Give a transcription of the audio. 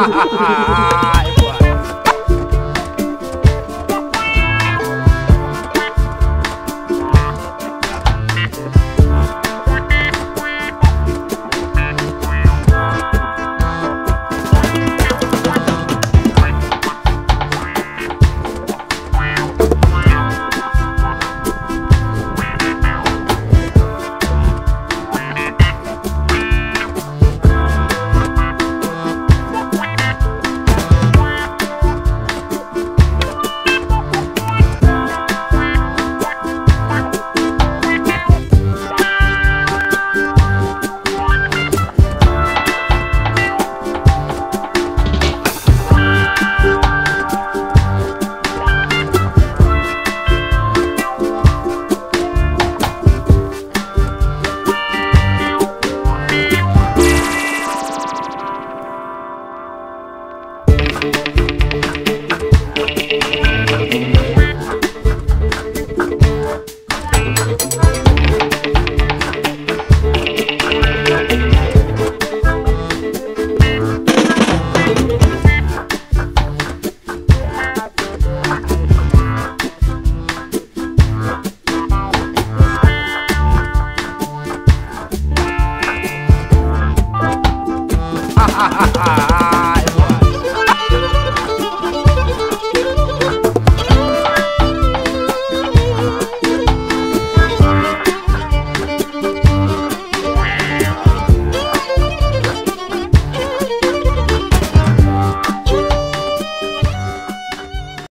Ha ha ha ha!